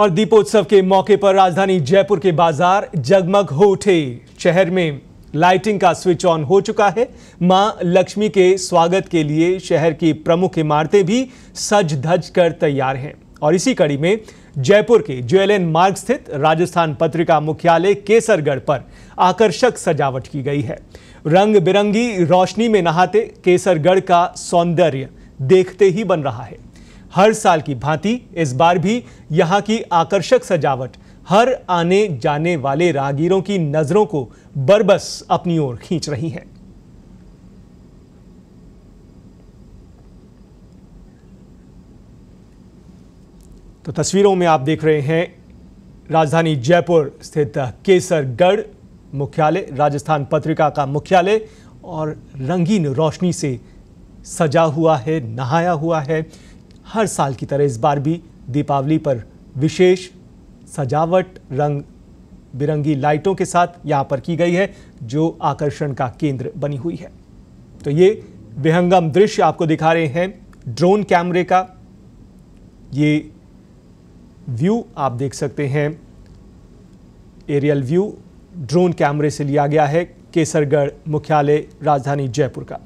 और दीपोत्सव के मौके पर राजधानी जयपुर के बाजार जगमग हो उठे। शहर में लाइटिंग का स्विच ऑन हो चुका है। मां लक्ष्मी के स्वागत के लिए शहर की प्रमुख इमारतें भी सज धज कर तैयार हैं। और इसी कड़ी में जयपुर के ज्वेलन मार्ग स्थित राजस्थान पत्रिका मुख्यालय केसरगढ़ पर आकर्षक सजावट की गई है। रंग बिरंगी रोशनी में नहाते केसरगढ़ का सौंदर्य देखते ही बन रहा है। हर साल की भांति इस बार भी यहाँ की आकर्षक सजावट हर आने जाने वाले राहगीरों की नजरों को बरबस अपनी ओर खींच रही है। तो तस्वीरों में आप देख रहे हैं राजधानी जयपुर स्थित केसरगढ़ मुख्यालय, राजस्थान पत्रिका का मुख्यालय, और रंगीन रोशनी से सजा हुआ है, नहाया हुआ है। हर साल की तरह इस बार भी दीपावली पर विशेष सजावट रंग बिरंगी लाइटों के साथ यहाँ पर की गई है, जो आकर्षण का केंद्र बनी हुई है। तो ये विहंगम दृश्य आपको दिखा रहे हैं ड्रोन कैमरे का। ये व्यू आप देख सकते हैं, एरियल व्यू ड्रोन कैमरे से लिया गया है केसरगढ़ मुख्यालय राजधानी जयपुर का।